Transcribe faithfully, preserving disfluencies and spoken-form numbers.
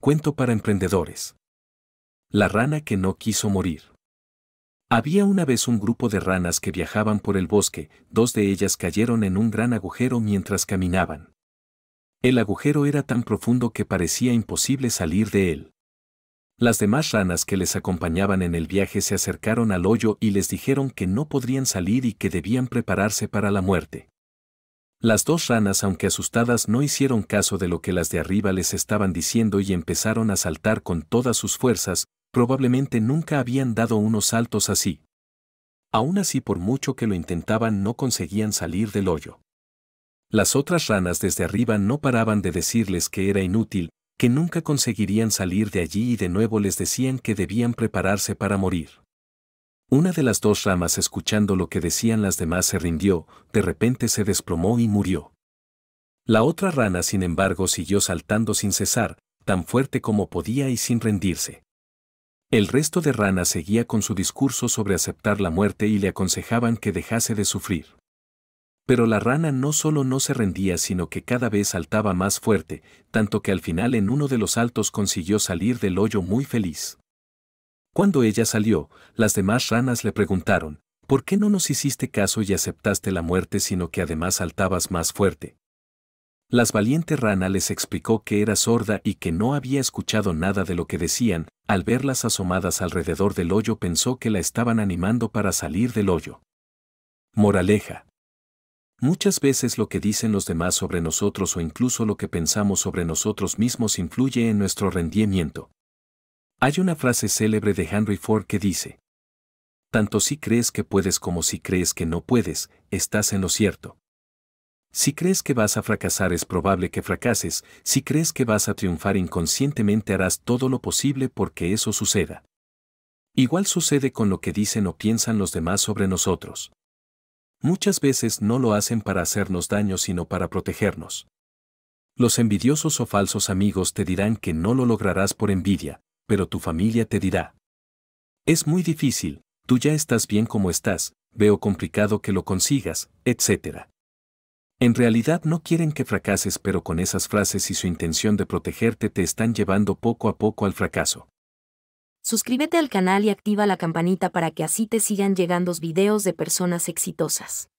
Cuento para emprendedores. La rana que no quiso morir. Había una vez un grupo de ranas que viajaban por el bosque. Dos de ellas cayeron en un gran agujero mientras caminaban. El agujero era tan profundo que parecía imposible salir de él. Las demás ranas que les acompañaban en el viaje se acercaron al hoyo y les dijeron que no podrían salir y que debían prepararse para la muerte. Las dos ranas, aunque asustadas, no hicieron caso de lo que las de arriba les estaban diciendo y empezaron a saltar con todas sus fuerzas. Probablemente nunca habían dado unos saltos así. Aún así, por mucho que lo intentaban, no conseguían salir del hoyo. Las otras ranas desde arriba no paraban de decirles que era inútil, que nunca conseguirían salir de allí y de nuevo les decían que debían prepararse para morir. Una de las dos ramas, escuchando lo que decían las demás, se rindió. De repente se desplomó y murió. La otra rana, sin embargo, siguió saltando sin cesar, tan fuerte como podía y sin rendirse. El resto de ranas seguía con su discurso sobre aceptar la muerte y le aconsejaban que dejase de sufrir. Pero la rana no solo no se rendía, sino que cada vez saltaba más fuerte, tanto que al final en uno de los saltos consiguió salir del hoyo muy feliz. Cuando ella salió, las demás ranas le preguntaron: ¿por qué no nos hiciste caso y aceptaste la muerte, sino que además saltabas más fuerte? La valiente rana les explicó que era sorda y que no había escuchado nada de lo que decían. Al verlas asomadas alrededor del hoyo, pensó que la estaban animando para salir del hoyo. Moraleja: muchas veces lo que dicen los demás sobre nosotros o incluso lo que pensamos sobre nosotros mismos influye en nuestro rendimiento. Hay una frase célebre de Henry Ford que dice: tanto si crees que puedes como si crees que no puedes, estás en lo cierto. Si crees que vas a fracasar, es probable que fracases. Si crees que vas a triunfar, inconscientemente harás todo lo posible porque eso suceda. Igual sucede con lo que dicen o piensan los demás sobre nosotros. Muchas veces no lo hacen para hacernos daño, sino para protegernos. Los envidiosos o falsos amigos te dirán que no lo lograrás por envidia. Pero tu familia te dirá: es muy difícil, tú ya estás bien como estás, veo complicado que lo consigas, etcétera. En realidad no quieren que fracases, pero con esas frases y su intención de protegerte te están llevando poco a poco al fracaso. Suscríbete al canal y activa la campanita para que así te sigan llegando videos de personas exitosas.